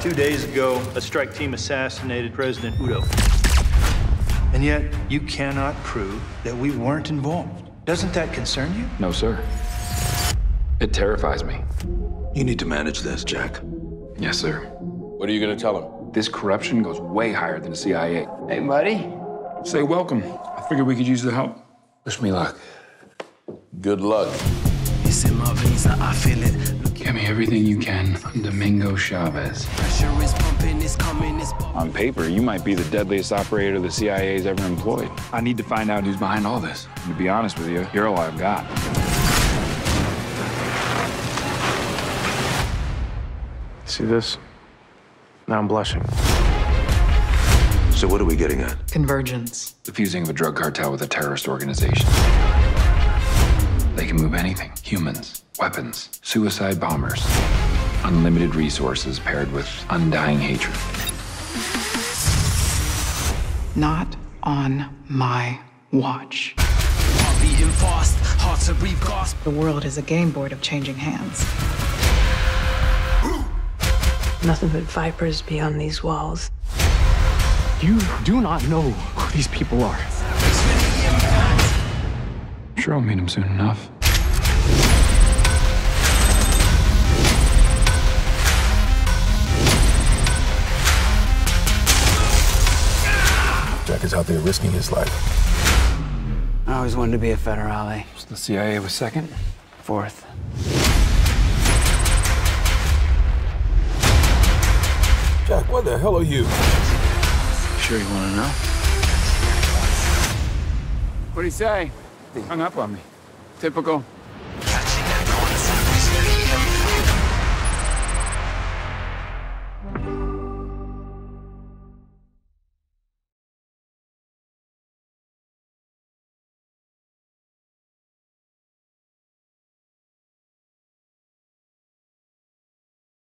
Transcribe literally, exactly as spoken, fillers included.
Two days ago, a strike team assassinated President Udo. And yet, you cannot prove that we weren't involved. Doesn't that concern you? No, sir. It terrifies me. You need to manage this, Jack. Yes, sir. What are you going to tell him? This corruption goes way higher than the C I A. Hey, buddy. Say welcome. I figured we could use the help. Wish me luck. Good luck. Give me everything you can from Domingo Chavez. On paper, you might be the deadliest operator the C I A's ever employed. I need to find out who's behind all this. And to be honest with you, you're all I've got. See this? Now I'm blushing. So what are we getting at? Convergence. The fusing of a drug cartel with a terrorist organization. They can move anything. Humans, weapons, suicide bombers. Unlimited resources paired with undying hatred. Not on my watch. The world is a game board of changing hands. Nothing but vipers beyond these walls. You do not know who these people are. I'm sure I'll meet him soon enough. Jack is out there risking his life. I always wanted to be a federale. So the C I A was second? Fourth. Jack, where the hell are you? Sure you want to know? What'd he say? He hung up on me. Typical.